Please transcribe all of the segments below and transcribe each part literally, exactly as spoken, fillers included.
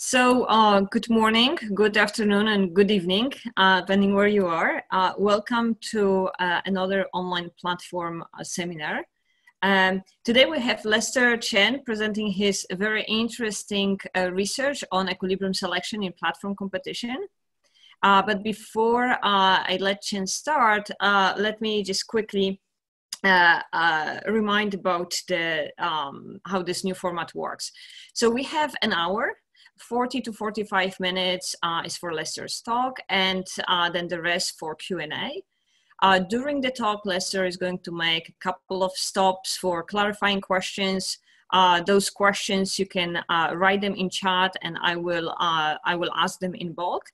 So uh, good morning, good afternoon, and good evening, uh, depending where you are. Uh, welcome to uh, another online platform uh, seminar. Um, today we have Lester Chan presenting his very interesting uh, research on equilibrium selection in platform competition. Uh, but before uh, I let Chan start, uh, let me just quickly Uh, uh, remind about the, um, how this new format works. So we have an hour, forty to forty-five minutes uh, is for Lester's talk, and uh, then the rest for Q and A. Uh, during the talk, Lester is going to make a couple of stops for clarifying questions. Uh, those questions, you can uh, write them in chat, and I will, uh, I will ask them in bulk.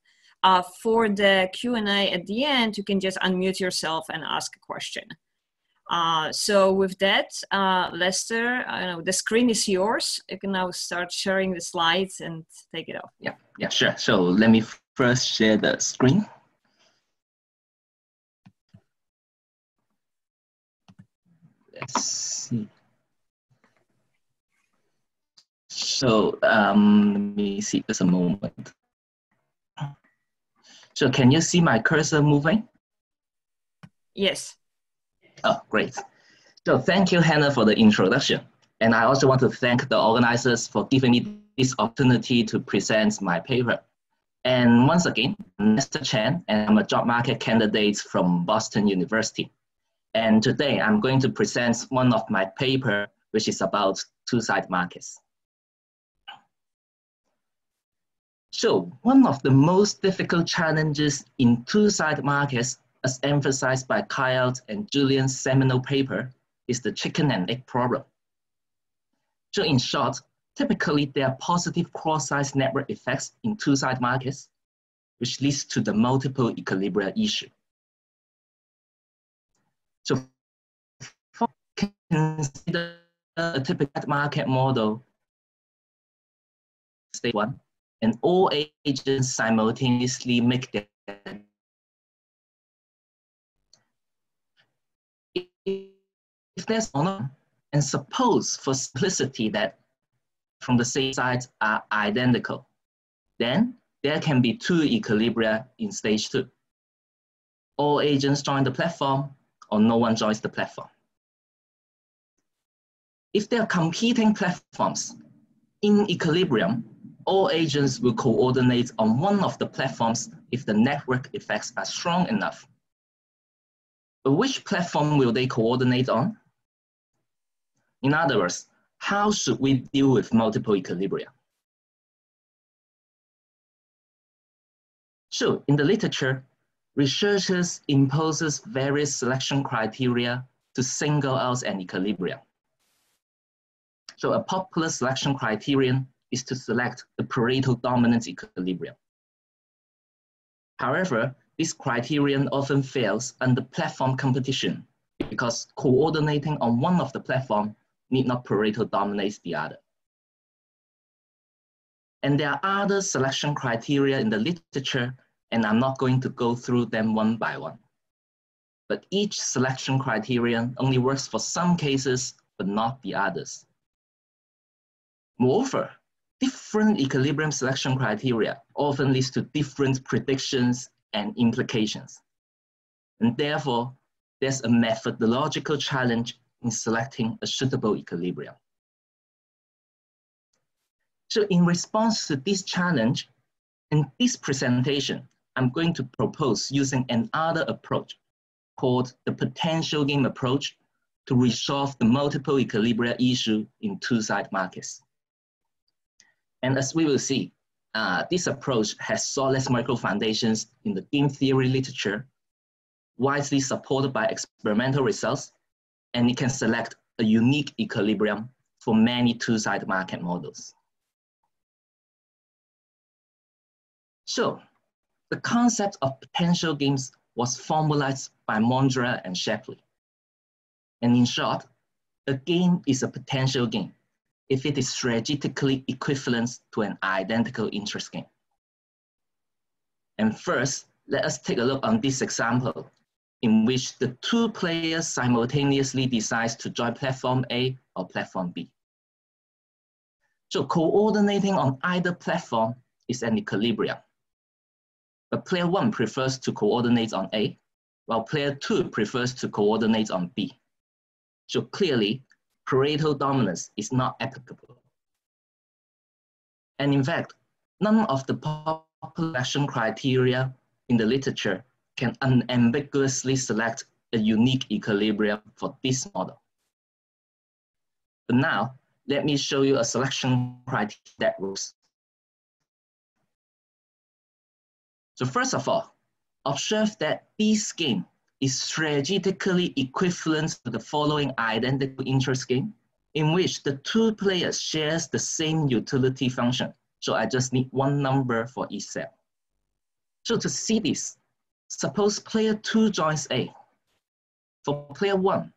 Uh, for the Q and A at the end, you can just unmute yourself and ask a question. Uh, so with that, uh, Lester, I know the screen is yours. You can now start sharing the slides and take it off. Yeah, yeah, sure. So let me first share the screen. Let's see. So um, let me see, just a moment. So can you see my cursor moving? Yes. Oh, great. So thank you, Hannah, for the introduction. And I also want to thank the organizers for giving me this opportunity to present my paper. And once again, I'm Lester Chan, and I'm a job market candidate from Boston University. And today I'm going to present one of my paper, which is about two-sided markets. So one of the most difficult challenges in two-sided markets, as emphasized by Kyle and Julian's seminal paper, is the chicken and egg problem. So in short, typically there are positive cross-site network effects in two-sided markets, which leads to the multiple equilibria issue. So consider a typical market model, state one, and all agents simultaneously make their if there's one, and suppose for simplicity that from the same sides are identical, then there can be two equilibria in stage two. All agents join the platform, or no one joins the platform. If there are competing platforms in equilibrium, all agents will coordinate on one of the platforms if the network effects are strong enough. But which platform will they coordinate on? In other words, how should we deal with multiple equilibria? So in the literature, researchers impose various selection criteria to single out an equilibrium. So a popular selection criterion is to select the Pareto dominant equilibrium. However, this criterion often fails under platform competition because coordinating on one of the platform need not Pareto dominate the other. And there are other selection criteria in the literature, and I'm not going to go through them one by one. But each selection criterion only works for some cases, but not the others. Moreover, different equilibrium selection criteria often leads to different predictions and implications. And therefore, there's a methodological challenge in selecting a suitable equilibrium. So in response to this challenge, in this presentation, I'm going to propose using another approach called the potential game approach to resolve the multiple equilibria issue in two-sided markets. And as we will see, Uh, this approach has solid micro foundations in the game theory literature, widely supported by experimental results, and it can select a unique equilibrium for many two-sided market models. So, the concept of potential games was formalized by Monderer and Shapley. And in short, a game is a potential game if it is strategically equivalent to an identical interest game. And first, let us take a look on this example in which the two players simultaneously decide to join platform A or platform B. So coordinating on either platform is an equilibrium. But player one prefers to coordinate on A, while player two prefers to coordinate on B. So clearly, Pareto dominance is not applicable. And in fact, none of the popular selection criteria in the literature can unambiguously select a unique equilibrium for this model. But now, let me show you a selection criteria that works. So first of all, observe that this game is strategically equivalent to the following identical interest game, in which the two players share the same utility function. So I just need one number for each cell. So to see this, suppose player two joins A. For player one,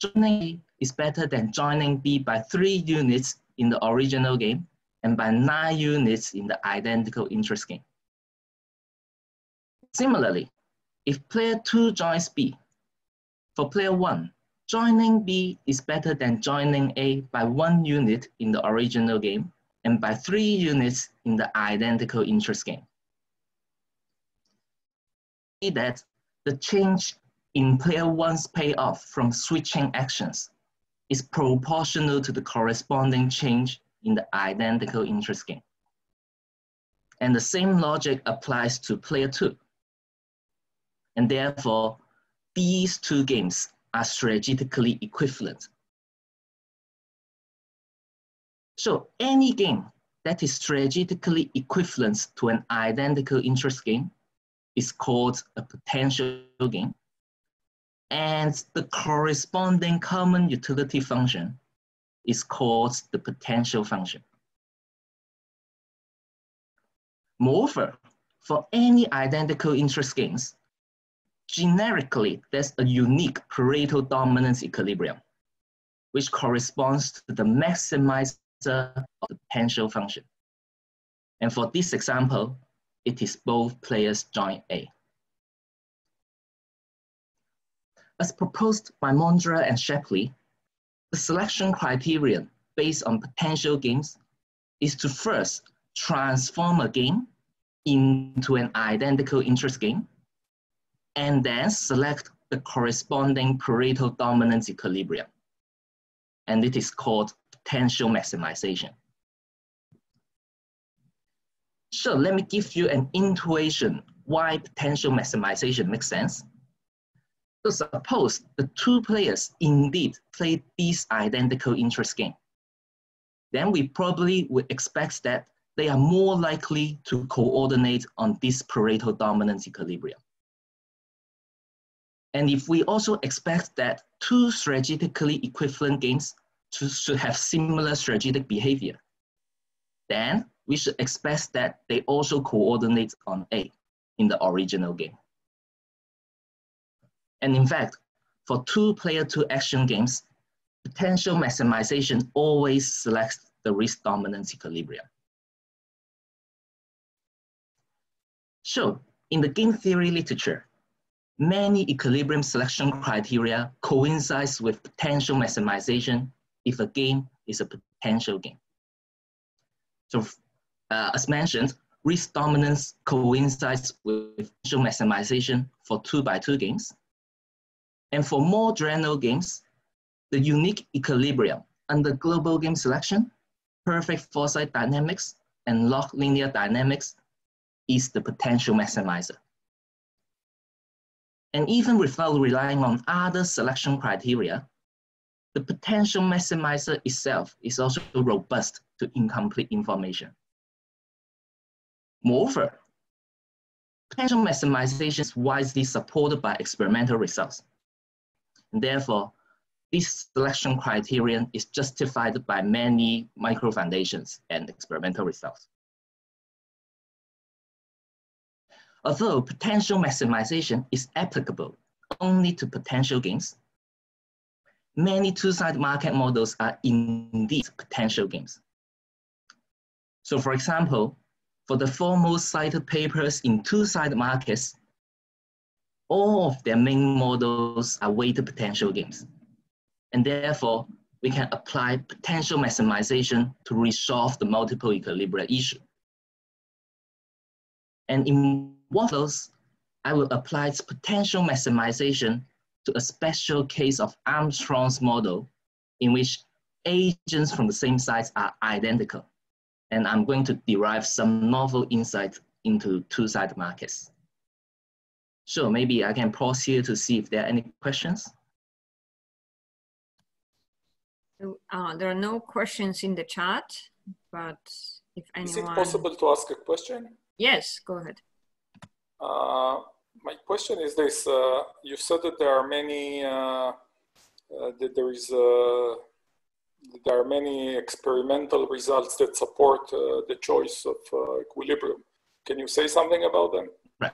joining A is better than joining B by three units in the original game and by nine units in the identical interest game. Similarly, if player two joins B, for player one, joining B is better than joining A by one unit in the original game and by three units in the identical interest game. See that the change in player one's payoff from switching actions is proportional to the corresponding change in the identical interest game. And the same logic applies to player two. And therefore, these two games are strategically equivalent. So any game that is strategically equivalent to an identical interest game is called a potential game. And the corresponding common utility function is called the potential function. Moreover, for any identical interest games, generically, there's a unique Pareto dominance equilibrium, which corresponds to the maximizer of the potential function. And for this example, it is both players join A. As proposed by Monderer and Shapley, the selection criterion based on potential games is to first transform a game into an identical interest game, and then select the corresponding Pareto dominance equilibrium. And it is called potential maximization. So let me give you an intuition why potential maximization makes sense. So suppose the two players indeed play this identical interest game. Then we probably would expect that they are more likely to coordinate on this Pareto dominance equilibrium. And if we also expect that two strategically equivalent games to, should have similar strategic behavior, then we should expect that they also coordinate on A in the original game. And in fact, for two player two action games, potential maximization always selects the risk dominance equilibrium. So, in the game theory literature, many equilibrium selection criteria coincides with potential maximization if a game is a potential game. So, uh, as mentioned, risk dominance coincides with potential maximization for two by two games. And for more general games, the unique equilibrium under global game selection, perfect foresight dynamics, and log linear dynamics is the potential maximizer. And even without relying on other selection criteria, the potential maximizer itself is also robust to incomplete information. Moreover, potential maximization is widely supported by experimental results. And therefore, this selection criterion is justified by many microfoundations and experimental results. Although potential maximization is applicable only to potential games, many two-sided market models are indeed potential games. So for example, for the foremost cited papers in two-sided markets, all of their main models are weighted potential games. And therefore, we can apply potential maximization to resolve the multiple equilibrium issue. And in one of those, I will apply potential maximization to a special case of Armstrong's model in which agents from the same size are identical. And I'm going to derive some novel insight into two-sided markets. So maybe I can pause here to see if there are any questions. Uh, there are no questions in the chat, but if anyone... Is it possible to ask a question? Yes, go ahead. Uh, my question is this, uh, you said that there are many, uh, uh, that there is, uh, there are many experimental results that support uh, the choice of uh, equilibrium. Can you say something about them? Right.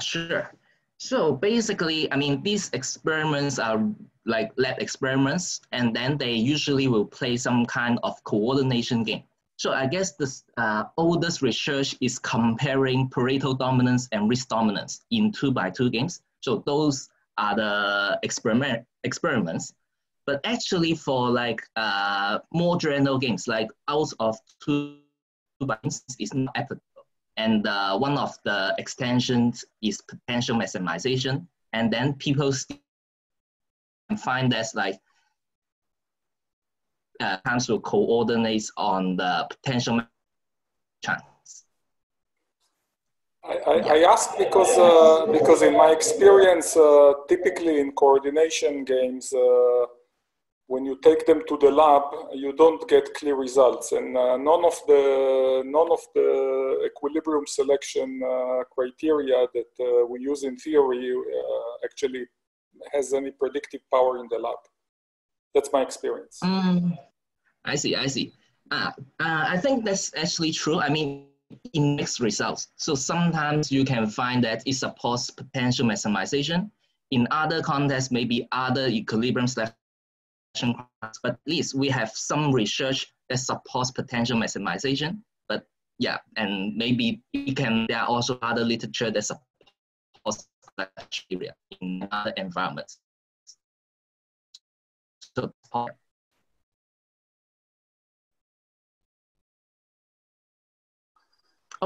Sure. So basically, I mean, these experiments are like lab experiments, and then they usually will play some kind of coordination game. So I guess this uh, oldest research is comparing Pareto dominance and risk dominance in two by two games. So those are the experiment experiments. But actually, for like uh, more general games, like out of two by two is not applicable. And uh, one of the extensions is potential maximization. And then people find that like uh, council coordinates on the potential chance. I, I, yeah. I ask because, uh, because in my experience, uh, typically in coordination games, uh, when you take them to the lab, you don't get clear results, and uh, none of the none of the equilibrium selection uh, criteria that uh, we use in theory uh, actually has any predictive power in the lab. That's my experience. Um, I see, I see. Uh, uh, I think that's actually true. I mean, in mixed results. So sometimes you can find that it supports potential maximization. In other contexts, maybe other equilibrium selection. But at least we have some research that supports potential maximization. But yeah, and maybe you can, there are also other literature that supports criteria in other environments. So, all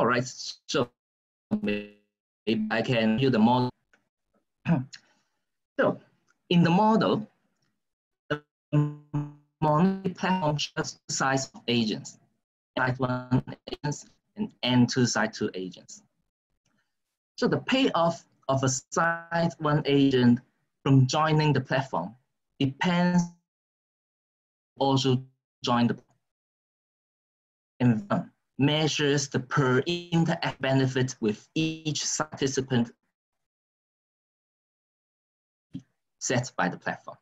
right, so maybe I can do the model. So in the model, Monderer platform shows two sides of agents, side one agents and N two side two agents. So the payoff of a side one agent from joining the platform depends also join the and measures the per interact benefit with each participant set by the platform.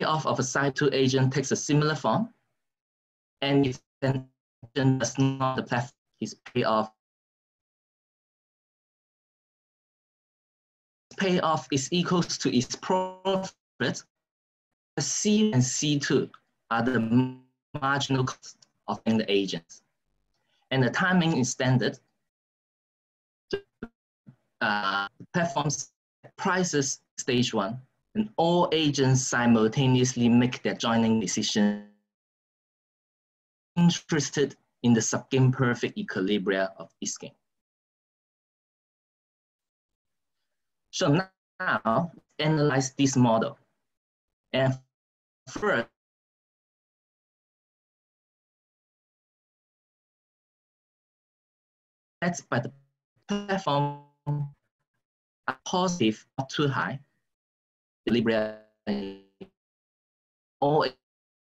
Payoff of a side two agent takes a similar form, and if the agent does not the platform, his payoff. Payoff is equal to its profit. C and C two are the marginal cost of the agents, and the timing is standard. Uh, platforms prices stage one. And all agents simultaneously make their joining decision interested in the subgame perfect equilibria of this game. So now analyze this model. And first, that's by the platform are positive, not too high. All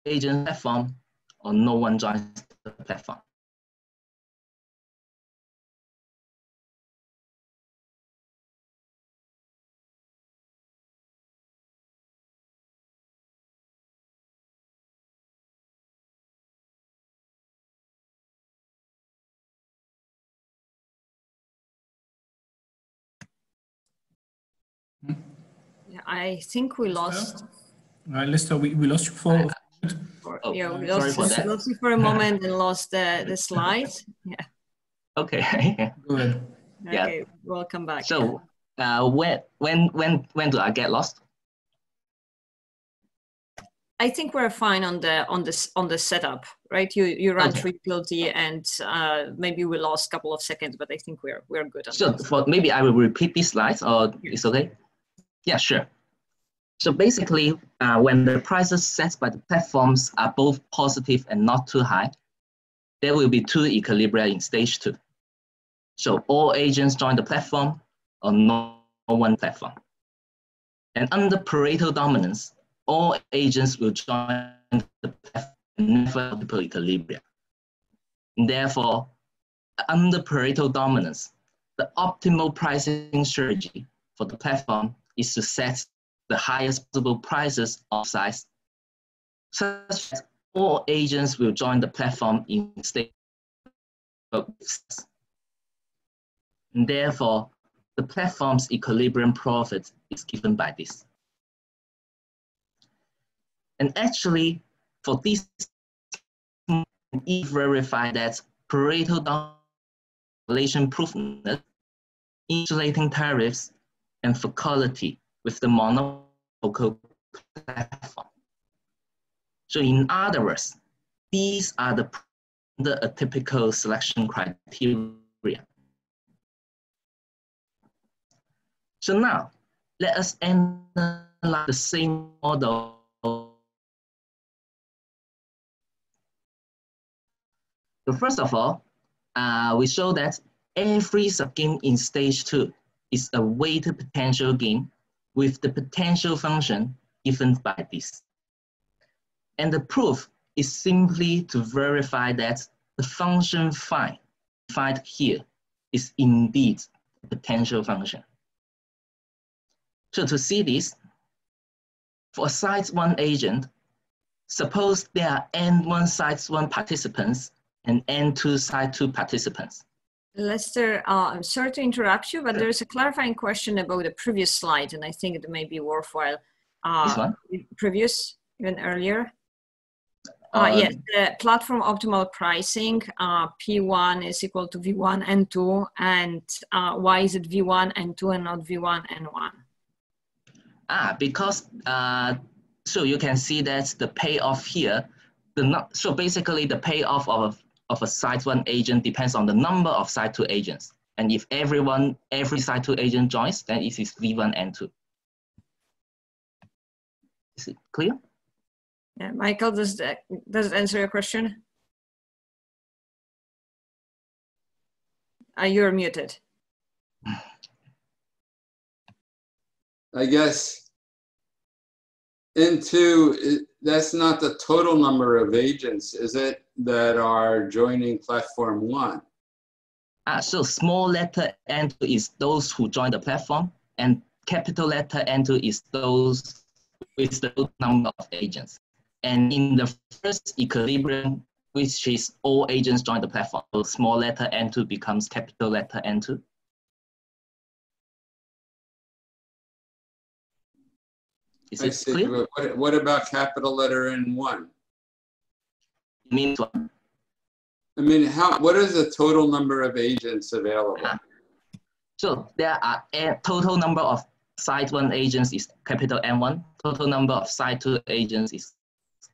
agent platform or no one joins the platform. I think we lost. Uh, Lester, we, we lost you for. Uh, oh, yeah, we lost, for that. lost you for a moment and lost the, the slide. Yeah. Okay. Good. Okay, yeah. Welcome back. So, uh, when when when when do I get lost? I think we're fine on the on this on the setup, right? You you ran okay. three guilty, and uh, maybe we lost a couple of seconds, but I think we're we're good. On so that. For maybe I will repeat these slides, or it's okay. Yeah, sure. So basically, uh, when the prices set by the platforms are both positive and not too high, there will be two equilibria in stage two. So all agents join the platform or no one platform. And under Pareto dominance, all agents will join the platform and never multiple equilibria. Therefore, under Pareto dominance, the optimal pricing strategy for the platform is to set the highest possible prices of size, such that all agents will join the platform in stage. And therefore, the platform's equilibrium profit is given by this. And actually, for this, if verify that Pareto dominance relation proofness, insulating tariffs, and faculty with the monofocal platform. So in other words, these are the, the atypical selection criteria. So now, let us analyze the same model. So first of all, uh, we show that every subgame in stage two is a weighted potential game with the potential function given by this. And the proof is simply to verify that the function phi, defined here, is indeed the potential function. So to see this, for a size one agent, suppose there are N one size one participants and N two side two participants. Lester, uh, I'm sorry to interrupt you, but sure. There's a clarifying question about the previous slide, and I think it may be worthwhile. Uh, this one? Previous, even earlier. Uh, uh, yes, the platform optimal pricing, uh, P one is equal to V one, N two, and uh, why is it V one, N two, and not V one, N one? Ah, because, uh, so you can see that the payoff here, the not, so basically the payoff of of a side one agent depends on the number of side two agents. And if everyone, every side two agent joins, then it is V one N two. Is it clear? Yeah, Michael, does that, does it answer your question? Uh, you're muted. I guess N two, that's not the total number of agents, is it, that are joining platform one? Ah, so small letter N two is those who join the platform, and capital letter N two is those with the number of agents. And in the first equilibrium, which is all agents join the platform, so small letter N two becomes capital letter N two. Is I it see, clear? What, what about capital letter N one? You mean what? I mean, how, what is the total number of agents available? Uh, so there are a total number of side one agents is capital N one. Total number of side two agents is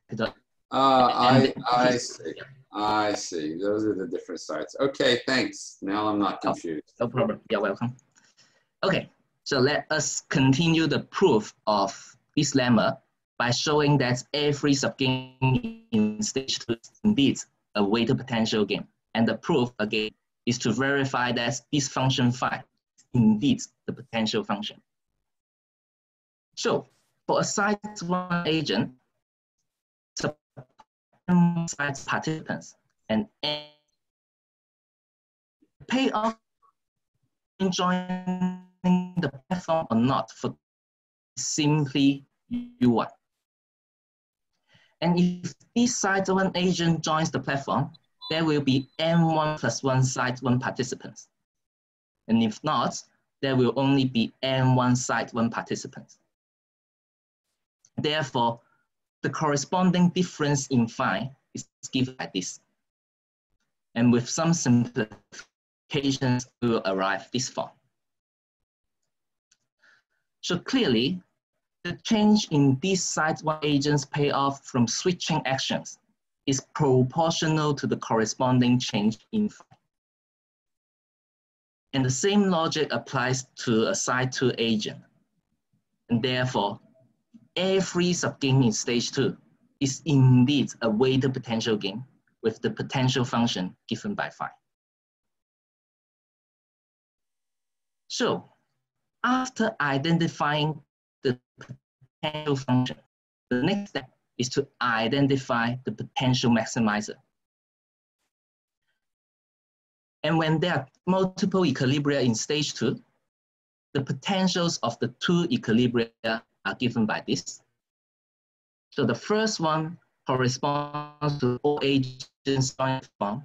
capital uh, N one. I, I see. Yeah. I see. Those are the different sides. Okay, thanks. Now I'm not confused. Oh, no problem. You're welcome. Okay, so let us continue the proof of this lemma by showing that every subgame in stage two is indeed a weighted potential game. And the proof, again, is to verify that this function phi is indeed the potential function. So for a side one agent, side participants, and payoff joining the platform or not for simply U one. And if this side one agent joins the platform, there will be N one plus one side one participants. And if not, there will only be N one side one participants. Therefore, the corresponding difference in phi is given by this. And with some simplifications, we will arrive this form. So clearly, The change in these site-wide agents payoff from switching actions is proportional to the corresponding change in phi. And the same logic applies to a site two agent. And therefore, every subgame in stage two is indeed a weighted potential game with the potential function given by phi. So, after identifying the potential function, the next step is to identify the potential maximizer. And when there are multiple equilibria in stage two, the potentials of the two equilibria are given by this. So the first one corresponds to all agents joining the platform,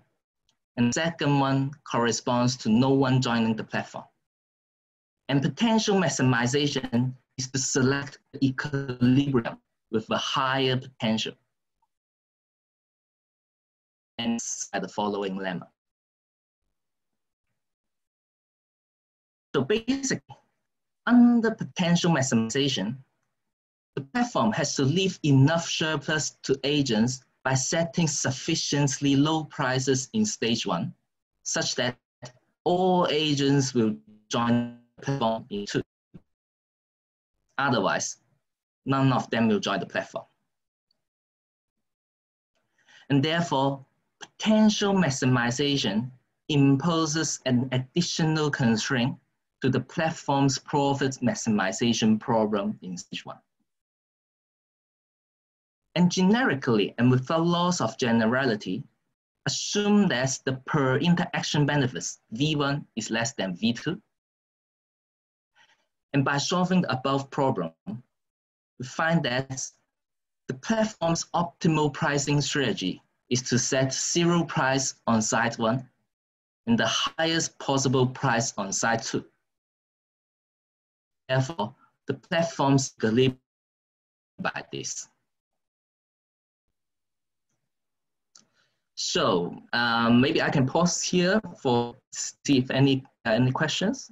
and the second one corresponds to no one joining the platform. And potential maximization is to select the equilibrium with a higher potential. And by the following lemma. So basically, under potential maximization, the platform has to leave enough surplus to agents by setting sufficiently low prices in stage one, such that all agents will join the platform in two. Otherwise, none of them will join the platform. And therefore, potential maximization imposes an additional constraint to the platform's profit maximization problem in stage one. And generically, and without loss of generality, assume that the per interaction benefits V one is less than V two. And by solving the above problem, we find that the platform's optimal pricing strategy is to set zero price on side one and the highest possible price on side two. Therefore, the platform's equilibrium by this. So um, maybe I can pause here for see if any uh, any questions.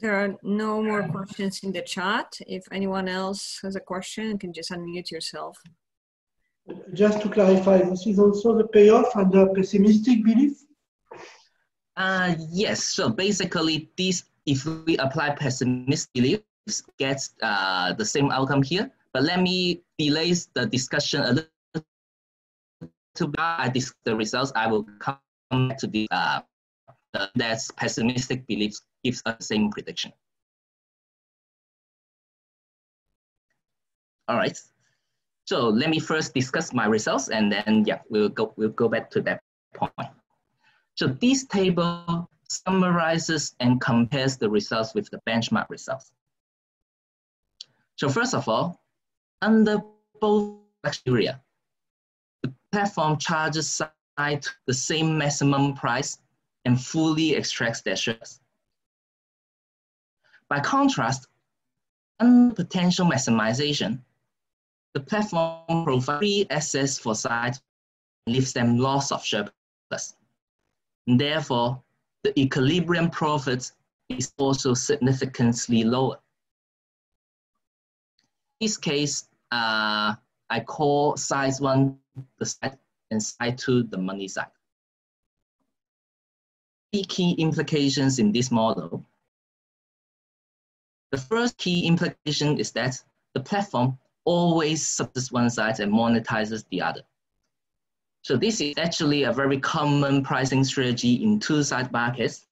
There are no more questions in the chat. If anyone else has a question, you can just unmute yourself. Just to clarify, this is also the payoff under pessimistic belief? Uh, yes, so basically, this, if we apply pessimistic beliefs, gets uh, the same outcome here. But let me delay the discussion a little bit. I discuss the results, I will come back to the uh, Uh, that's pessimistic beliefs gives us the same prediction. All right. So let me first discuss my results, and then yeah, we'll go we'll go back to that point. So this table summarizes and compares the results with the benchmark results. So first of all, under both criteria, the platform charges side the same maximum price and fully extracts their shares. By contrast, under potential maximization, the platform provides free access for sites and leaves them loss of surplus. And therefore, the equilibrium profit is also significantly lower. In this case, uh, I call side one the side and side two the money side. Three key implications in this model. The first key implication is that the platform always subsidies one side and monetizes the other. So this is actually a very common pricing strategy in two-side markets.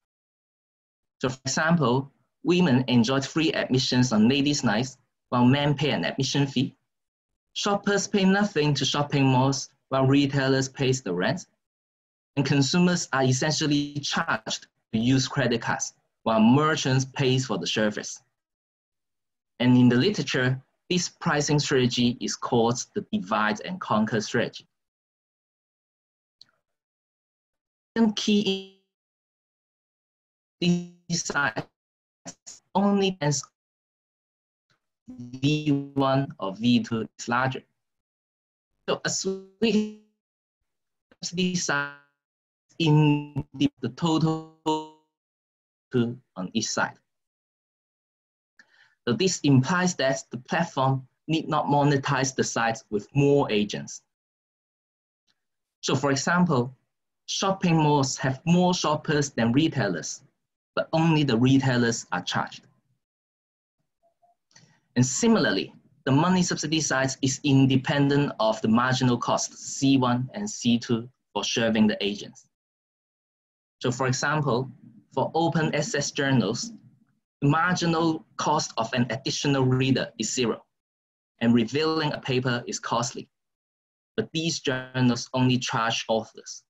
So for example, women enjoyed free admissions on ladies' nights while men pay an admission fee. Shoppers pay nothing to shopping malls while retailers pay the rent. And consumers are essentially charged to use credit cards, while merchants pay for the service. And in the literature, this pricing strategy is called the divide and conquer strategy. And key side only as V one or V two is larger. So as we decide in the, the total on each side. So this implies that the platform need not monetize the sites with more agents. So for example, shopping malls have more shoppers than retailers, but only the retailers are charged. And similarly, the money subsidy size is independent of the marginal cost C one and C two for serving the agents. So for example, for open access journals, the marginal cost of an additional reader is zero, and reviewing a paper is costly. But these journals only charge authors.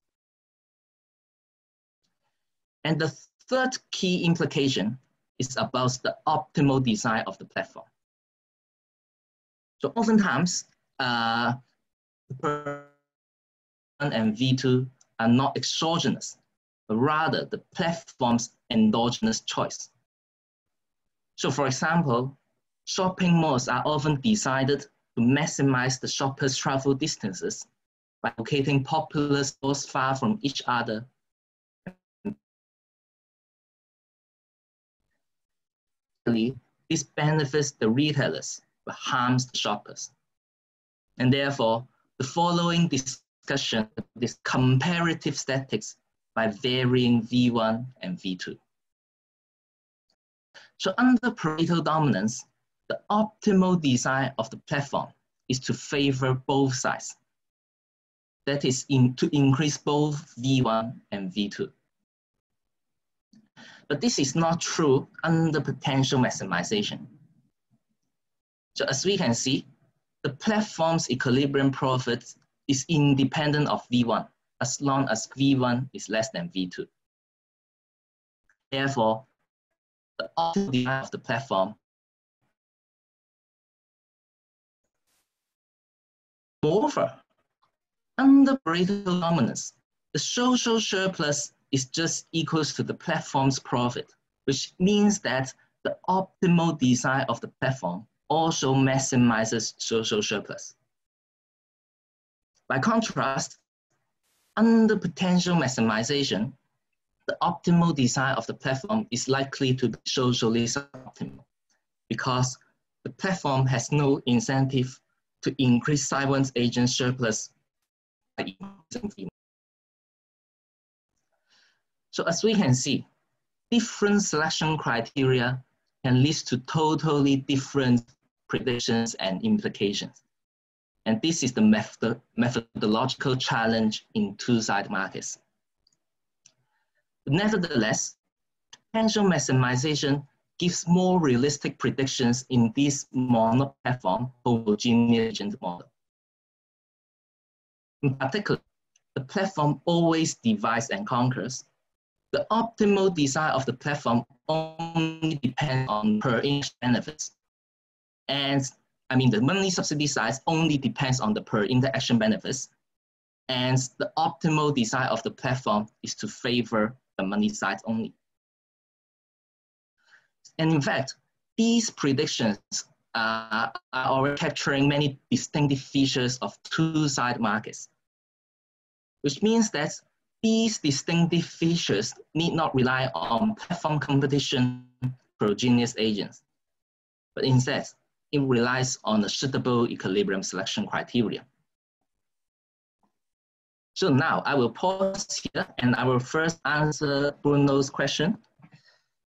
And the third key implication is about the optimal design of the platform. So oftentimes, uh, V one and V two are not exogenous, but rather the platform's endogenous choice. So for example, shopping malls are often designed to maximize the shoppers' travel distances by locating popular stores far from each other. This benefits the retailers, but harms the shoppers. And therefore, the following discussion is comparative statistics by varying V one and V two. So under Pareto dominance, the optimal design of the platform is to favor both sides. That is, in, to increase both V one and V two. But this is not true under potential maximization. So as we can see, the platform's equilibrium profit is independent of V one as long as V one is less than V two. Therefore, the optimal design of the platform . Moreover, under Pareto dominance, the social surplus is just equals to the platform's profit, which means that the optimal design of the platform also maximizes social surplus. By contrast, under potential maximization, the optimal design of the platform is likely to be socially suboptimal because the platform has no incentive to increase C one's agent surplus by increasing. So as we can see, different selection criteria can lead to totally different predictions and implications. And this is the method methodological challenge in two-sided markets. Nevertheless, potential maximization gives more realistic predictions in this monoplatform homogeneous agent model. In particular, the platform always divides and conquers. The optimal design of the platform only depends on per inch benefits. And I mean, the money subsidy size only depends on the per interaction benefits. And the optimal design of the platform is to favor the money side only. And in fact, these predictions uh, are already capturing many distinctive features of two-sided markets, which means that these distinctive features need not rely on platform competition progenius agents, but instead, it relies on a suitable equilibrium selection criteria. So now I will pause here and I will first answer Bruno's question.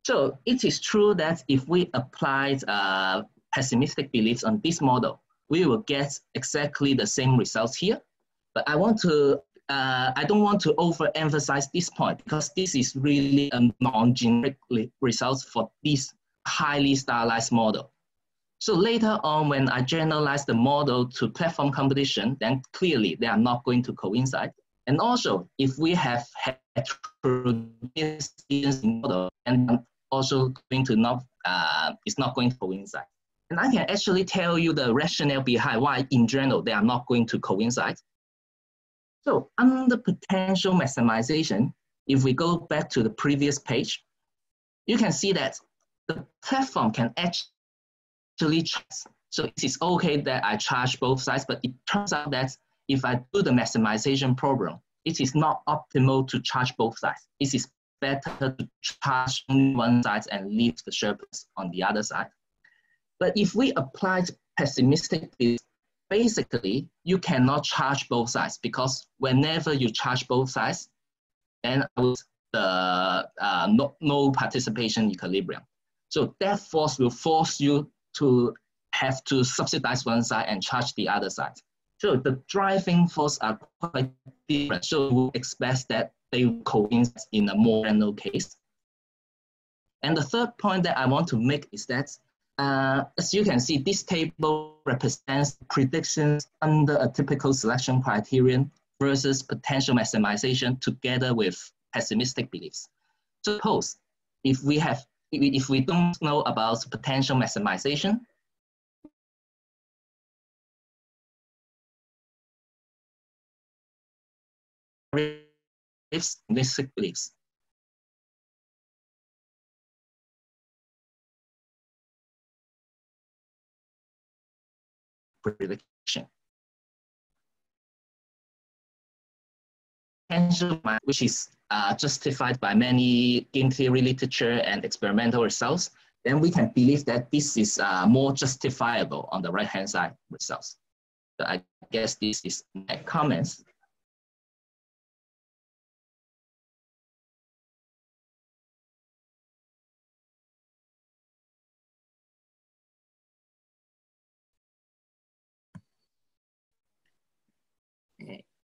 So it is true that if we applied uh, pessimistic beliefs on this model, we will get exactly the same results here. But I want to, uh, I don't want to overemphasize this point because this is really a non-generic result for this highly stylized model. So later on, when I generalize the model to platform competition, then clearly they are not going to coincide. And also, if we have heterogeneous model, and also going to not, uh, it's not going to coincide. And I can actually tell you the rationale behind why in general they are not going to coincide. So under potential maximization, if we go back to the previous page, you can see that the platform can actually charge. So it is okay that I charge both sides, but it turns out that if I do the maximization problem, it is not optimal to charge both sides. It is better to charge on one side and leave the surplus on the other side. But if we apply pessimistic belief, basically you cannot charge both sides, because whenever you charge both sides, then the uh, no, no participation equilibrium. So that force will force you to have to subsidize one side and charge the other side. So the driving force are quite different. So we expect that they will coincide in a more general case. And the third point that I want to make is that, uh, as you can see, this table represents predictions under a typical selection criterion versus potential maximization together with pessimistic beliefs. Suppose if we have, if we don't know about potential maximization, pessimistic beliefs. Prediction, which is uh, justified by many game theory literature and experimental results, then we can believe that this is uh, more justifiable on the right-hand side results. So I guess this is my comments.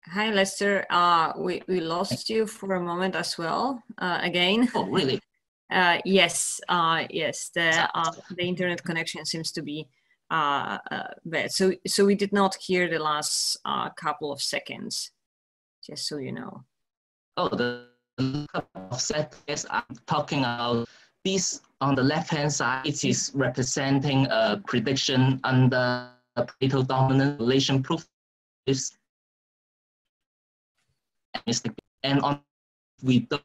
Hi, Lester. Uh, we, we lost you for a moment as well, uh, again. Oh, really? Uh, yes, uh, yes. The, uh, the internet connection seems to be uh, uh, bad. So, so we did not hear the last uh, couple of seconds, just so you know. Oh, the couple of seconds I'm talking about. This on the left-hand side, it is representing a prediction under Pareto dominant relation proof. It's and on we don't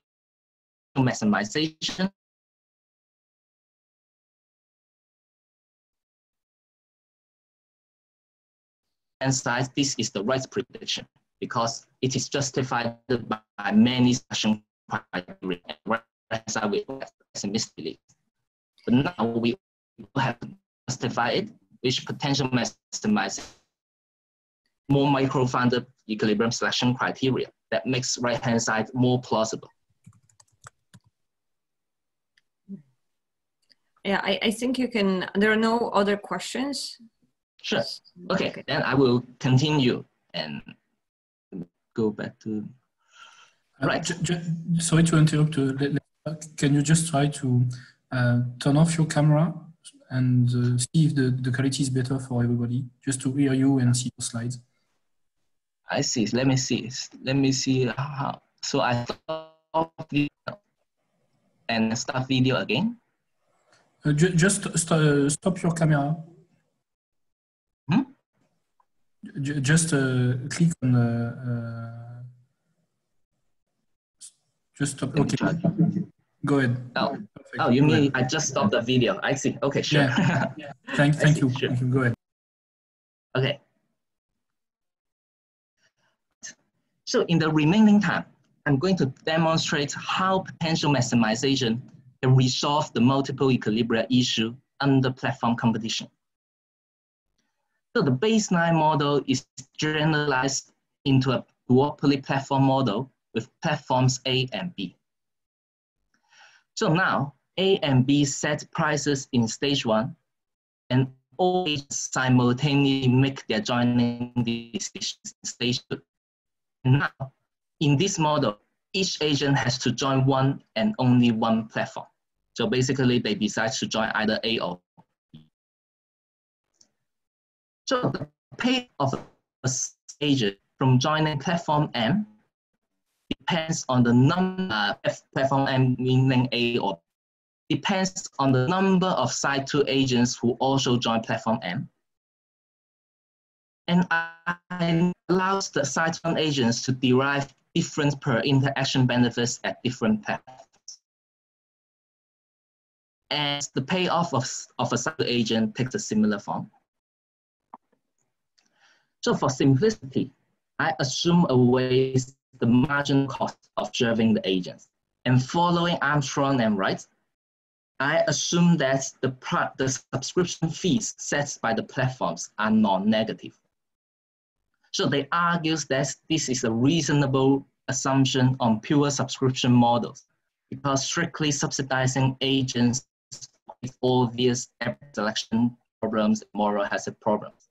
maximization, and size this is the right prediction because it is justified by many selection criteria. We have pessimist belief, but now we have to justify it, which potential maximization more micro-funded equilibrium selection criteria that makes right-hand side more plausible. Yeah, I, I think you can, there are no other questions? Sure, okay, okay. Then I will continue and go back to, all right. Uh, sorry to interrupt, uh, can you just try to uh, turn off your camera and uh, see if the, the quality is better for everybody, just to hear you and see your slides. I see. Let me see. Let me see how. So I stop video and start video again. Uh, ju just st uh, stop your camera. Hmm? J just uh, click on. Uh, uh, just stop. Okay. Go ahead. Oh, oh you mean I just stopped the video? I see. Okay, sure. Yeah. Yeah. Thank, thank you. Sure. Thank you. Go ahead. Okay. So in the remaining time, I'm going to demonstrate how potential maximization can resolve the multiple equilibria issue under platform competition. So the baseline model is generalized into a duopoly platform model with platforms A and B. So now A and B set prices in stage one and all agents simultaneously make their joining decisions in stage two. Now, in this model, each agent has to join one and only one platform. So basically, they decide to join either A or B. So the pay of a agent from joining platform M depends on the number of platform M, meaning A or B, depends on the number of side two agents who also join platform M. And I allows the side one agents to derive different per interaction benefits at different platforms. And the payoff of, of a side two agent takes a similar form. So for simplicity, I assume a way the marginal cost of observing the agents. And following Armstrong and Wright, I assume that the, the subscription fees set by the platforms are non-negative. So they argue that this is a reasonable assumption on pure subscription models, because strictly subsidizing agents with obvious selection problems, moral hazard problems.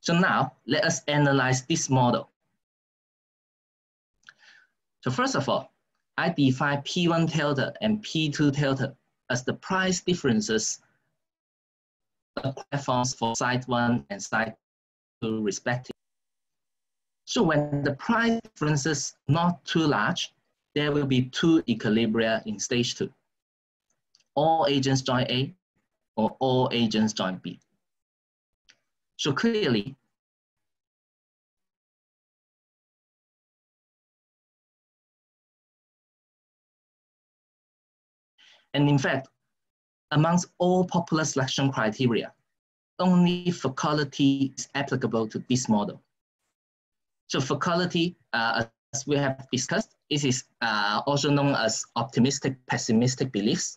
So now let us analyze this model. So first of all, I define P one tilde and P two tilde as the price differences platforms for site one and site two respectively. So when the price difference is not too large, there will be two equilibria in stage two. All agents join A or all agents join B. So clearly, and in fact, amongst all popular selection criteria, only faculty is applicable to this model. So faculty, uh, as we have discussed, this is uh, also known as optimistic pessimistic beliefs.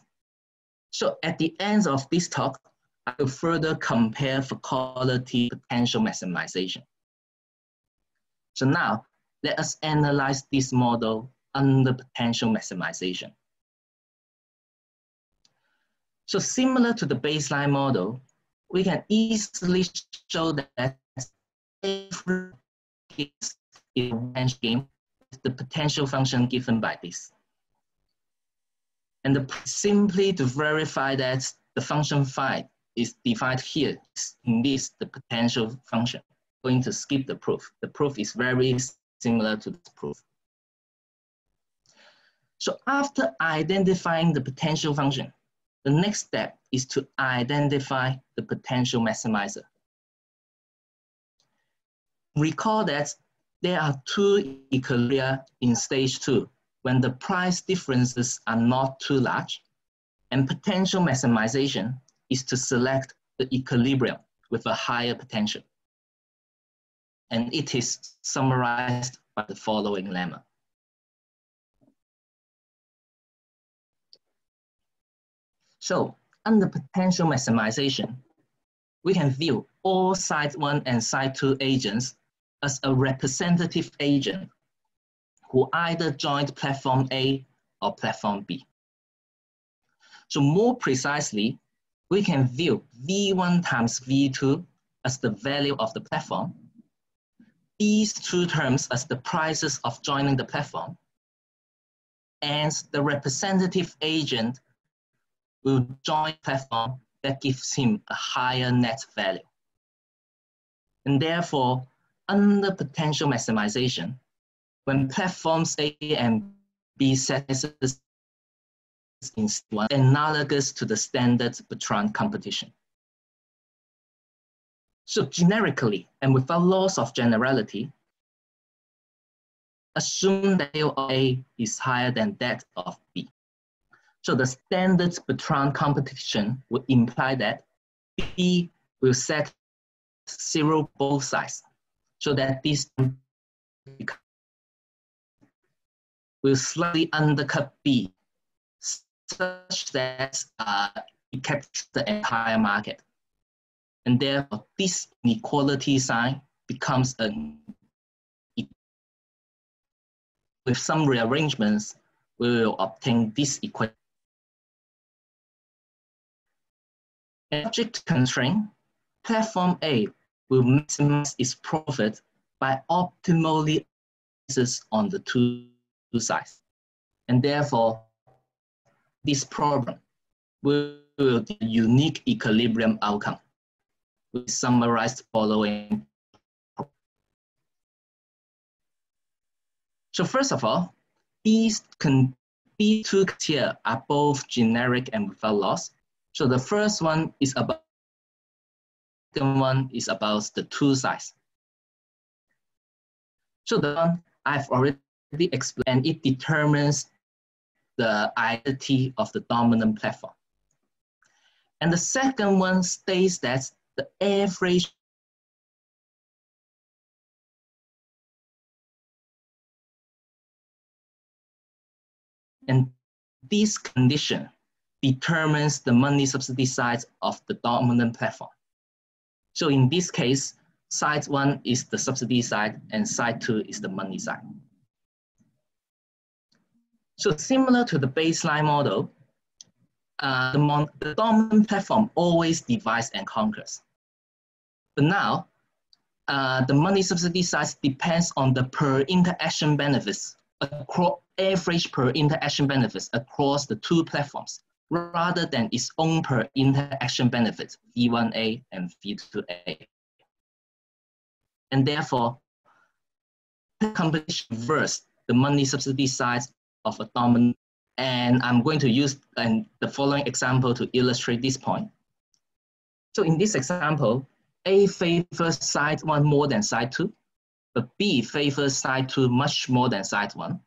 So at the end of this talk, I will further compare faculty potential maximization. So now, let us analyze this model under potential maximization. So similar to the baseline model, we can easily show that every case is a range game with the potential function given by this. And the, simply to verify that the function phi is defined here, in this, the potential function. I'm going to skip the proof. The proof is very similar to this proof. So after identifying the potential function, the next step is to identify the potential maximizer. Recall that there are two equilibria in stage two when the price differences are not too large, and potential maximization is to select the equilibrium with a higher potential. And it is summarized by the following lemma. So, under potential maximization, we can view all site one and site two agents as a representative agent who either joined platform A or platform B. So more precisely, we can view V one times V two as the value of the platform, these two terms as the prices of joining the platform, and the representative agent will join platform that gives him a higher net value. And therefore, under potential maximization, when platforms A and B satisfies in one analogous to the standard Bertrand competition. So generically, and without loss of generality, assume that value of A is higher than that of B. So the standard Bertrand competition would imply that B will set zero both sides, so that this will slightly undercut B, such that uh, it captures the entire market. And therefore, this inequality sign becomes an equality. With some rearrangements, we will obtain this equation. Object constraint, platform A will maximize its profit by optimally on the two sides. And therefore, this problem will be a unique equilibrium outcome. We summarized following. So first of all, these, con these two criteria are both generic and without loss. So the first one is about the second one is about the two sides. So the one I've already explained, it determines the identity of the dominant platform. And the second one states that the average and This condition determines the monthly subsidy size of the dominant platform. So in this case, side one is the subsidy side and side two is the monthly side. So similar to the baseline model, uh, the, mon the dominant platform always divides and conquers. But now, uh, the monthly subsidy size depends on the per interaction benefits, across average per interaction benefits across the two platforms, rather than its own per interaction benefits, V one A and V two A. And therefore, the competition reverses the monthly subsidy size of a dominant, and I'm going to use and the following example to illustrate this point. So in this example, A favors side one more than side two, but B favors side two much more than side one.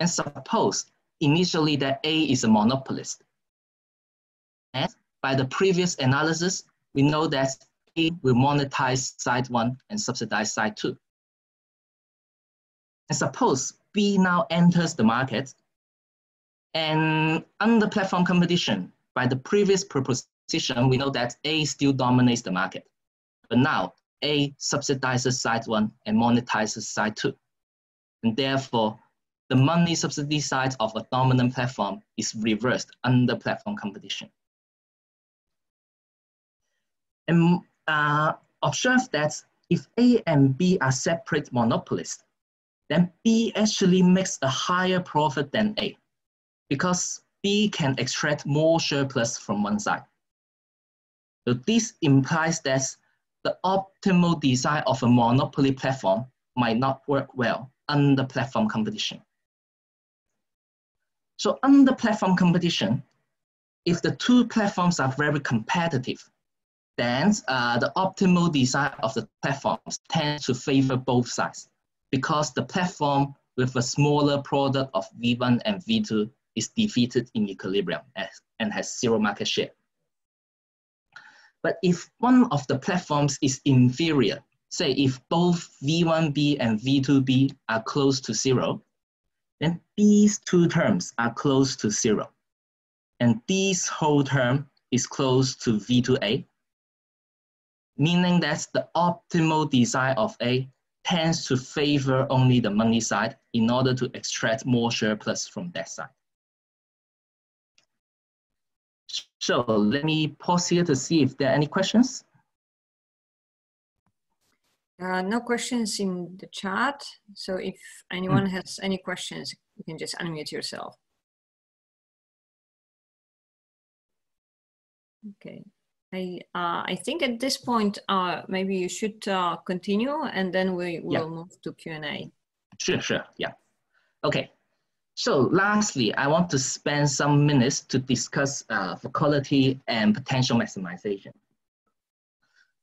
And suppose initially that A is a monopolist. And by the previous analysis, we know that A will monetize side one and subsidize side two. And suppose B now enters the market, and under platform competition, by the previous proposition, we know that A still dominates the market. But now A subsidizes side one and monetizes side two. And therefore, the monthly subsidy size of a dominant platform is reversed under platform competition. And uh, observe that if A and B are separate monopolists, then B actually makes a higher profit than A, because B can extract more surplus from one side. So this implies that the optimal design of a monopoly platform might not work well under platform competition. So under platform competition, if the two platforms are very competitive, then uh, the optimal design of the platforms tends to favor both sides, because the platform with a smaller product of V one and V two is defeated in equilibrium and has zero market share. But if one of the platforms is inferior, say if both V one B and V two B are close to zero, then these two terms are close to zero. And this whole term is close to V two A, meaning that the optimal design of A tends to favor only the money side in order to extract more surplus from that side. So let me pause here to see if there are any questions. Uh, no questions in the chat. So if anyone mm. has any questions, you can just unmute yourself. Okay. I, uh, I think at this point, uh, maybe you should uh, continue and then we will yeah. move to Q and A. Sure, sure, yeah. Okay. So lastly, I want to spend some minutes to discuss uh, faculty and potential maximization.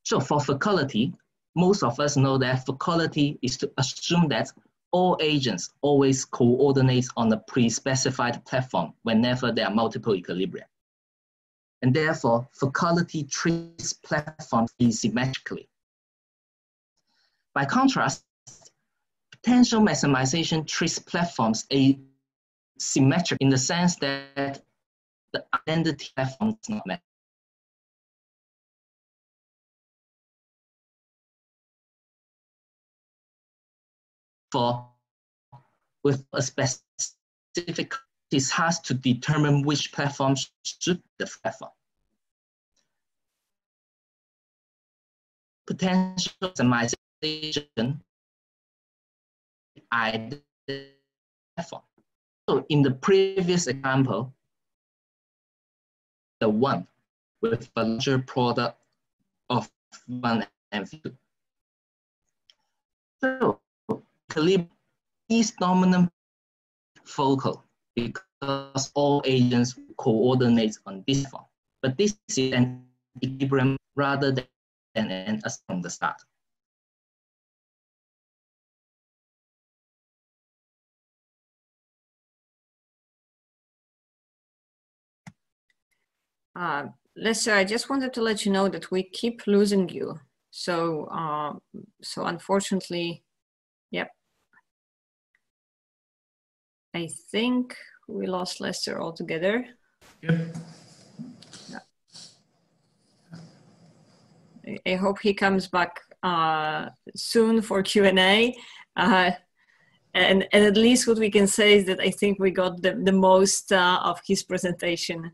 So for faculty, most of us know that faculty is to assume that all agents always coordinate on a pre-specified platform whenever there are multiple equilibria. And therefore, faculty treats platforms asymmetrically. By contrast, potential maximization treats platforms asymmetric in the sense that the identity platform is not met. For with a specific, it's hard to determine which platform should be the platform. Potential maximization identity platform. So in the previous example, the one with a larger product of one and two. So these dominant focal because all agents coordinate on this form. But this is an equilibrium rather than an us from the start. Uh, Lester, I just wanted to let you know that we keep losing you. So, uh, so unfortunately, yep. I think we lost Lester altogether. Yeah. Yeah. I hope he comes back uh, soon for Q and A. Uh, and, and at least what we can say is that I think we got the, the most uh, of his presentation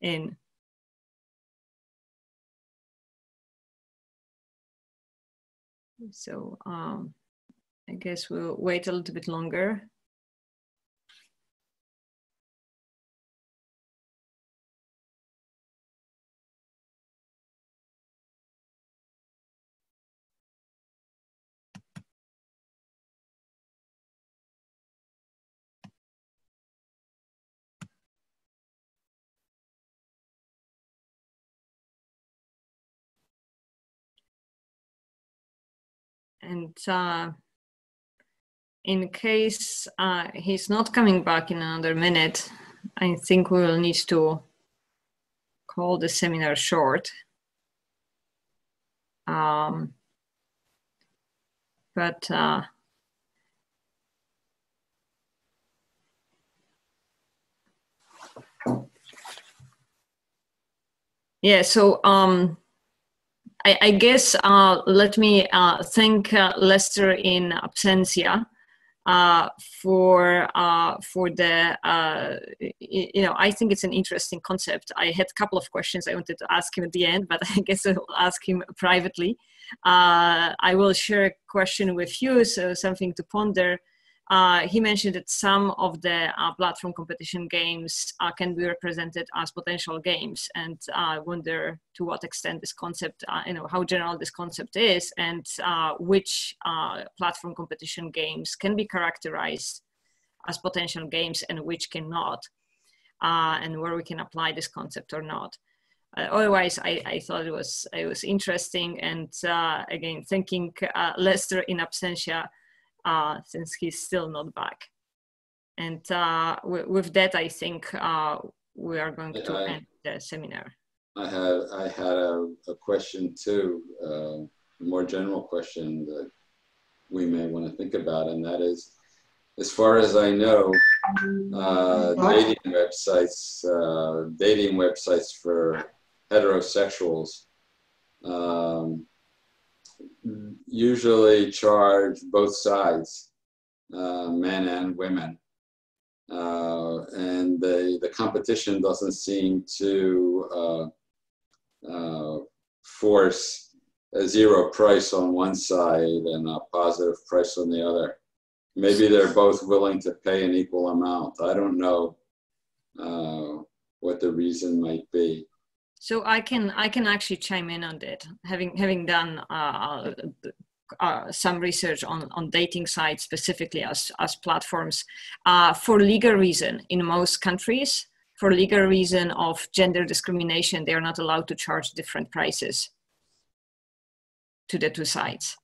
in. So um, I guess we'll wait a little bit longer. And uh, in case uh, he's not coming back in another minute, I think we will need to call the seminar short. Um, but uh, yeah, so um, I, I guess uh, let me uh, thank uh, Lester in absentia uh, for uh, for the uh, you know, I think it's an interesting concept. I had a couple of questions I wanted to ask him at the end, but I guess I'll ask him privately. Uh, I will share a question with you, so something to ponder. Uh, he mentioned that some of the uh, platform competition games uh, can be represented as potential games, and I uh, wonder to what extent this concept, uh, you know, how general this concept is, and uh, which uh, platform competition games can be characterized as potential games and which cannot, uh, and where we can apply this concept or not. Uh, otherwise, I, I thought it was, it was interesting, and uh, again, thanking uh, Lester in absentia, Uh, since he's still not back. And uh, with that, I think uh, we are going to I, end the seminar. I had, I had a, a question too, uh, a more general question that we may want to think about, and that is, as far as I know, uh, dating websites, uh, dating websites for heterosexuals, um, usually charge both sides, uh, men and women, uh, and the, the competition doesn't seem to uh, uh, force a zero price on one side and a positive price on the other. Maybe they're both willing to pay an equal amount. I don't know uh, what the reason might be. So I can I can actually chime in on that, having having done uh, uh, some research on on dating sites specifically as as platforms uh, for legal reason in most countries. For legal reason of gender discrimination, they are not allowed to charge different prices to the two sides.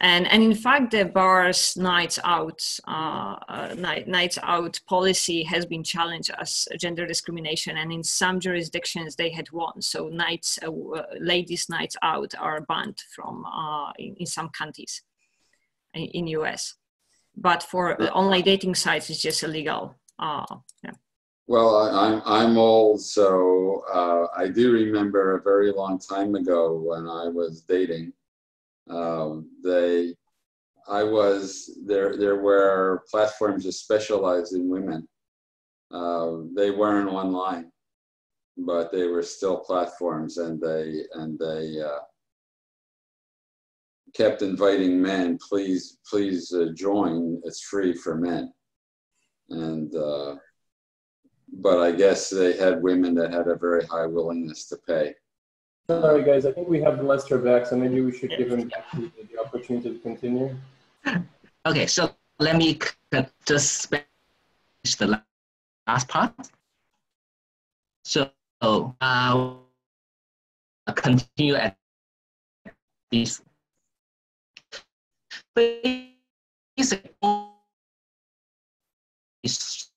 And, and in fact, the bar's nights out, uh, uh, night, nights out policy has been challenged as gender discrimination. And in some jurisdictions, they had won. So nights, uh, ladies' nights out are banned from uh, in, in some counties in, in U S. But for uh, online dating sites, it's just illegal. Uh, yeah. Well, I, I'm, I'm old, so uh, I do remember a very long time ago when I was dating. Um, they, I was, there, there were platforms that specialized in women. Uh, they weren't online, but they were still platforms, and they, and they uh, kept inviting men, please, please uh, join, it's free for men. And, uh, but I guess they had women that had a very high willingness to pay. Sorry guys, I think we have Lester back, so maybe we should give him the, the opportunity to continue. Okay, so let me just finish the last part. So uh, continue at this basic is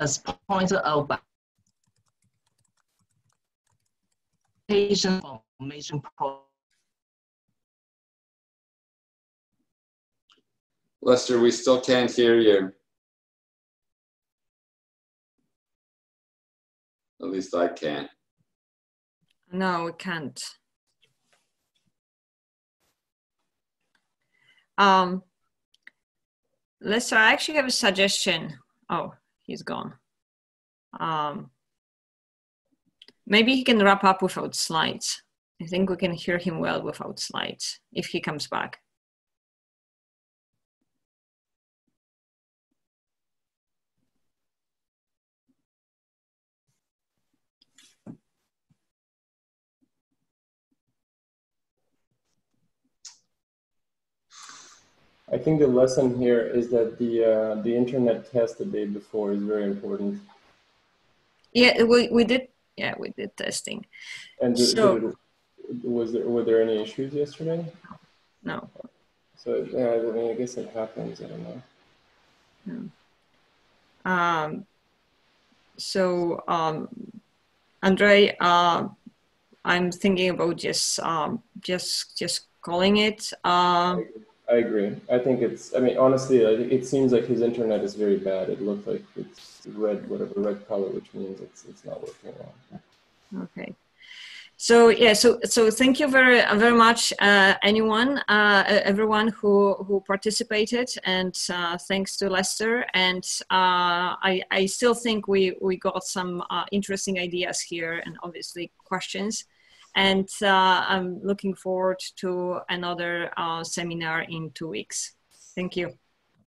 as pointed out by patient formation process. Lester, we still can't hear you. At least I can't. No, we can't. Um, Lester, I actually have a suggestion. Oh, he's gone. Um, maybe he can wrap up without slides. I think we can hear him well without slides if he comes back. I think the lesson here is that the uh, the internet test the day before is very important. Yeah, we we did. Yeah, we did testing. And did, so, did it, was there were there any issues yesterday? No. So yeah, I mean, I guess it happens. I don't know. No. Um. So um, Andre, uh, I'm thinking about just um just just calling it. Um. Uh, I agree. I think it's, I mean, honestly, it seems like his internet is very bad. It looks like it's red, whatever, red color, which means it's, it's not working well. Okay. So, yeah, so, so thank you very, very much, uh, anyone, uh, everyone who, who participated, and uh, thanks to Lester. And uh, I, I still think we, we got some uh, interesting ideas here and obviously questions. And uh, I'm looking forward to another uh, seminar in two weeks. Thank you.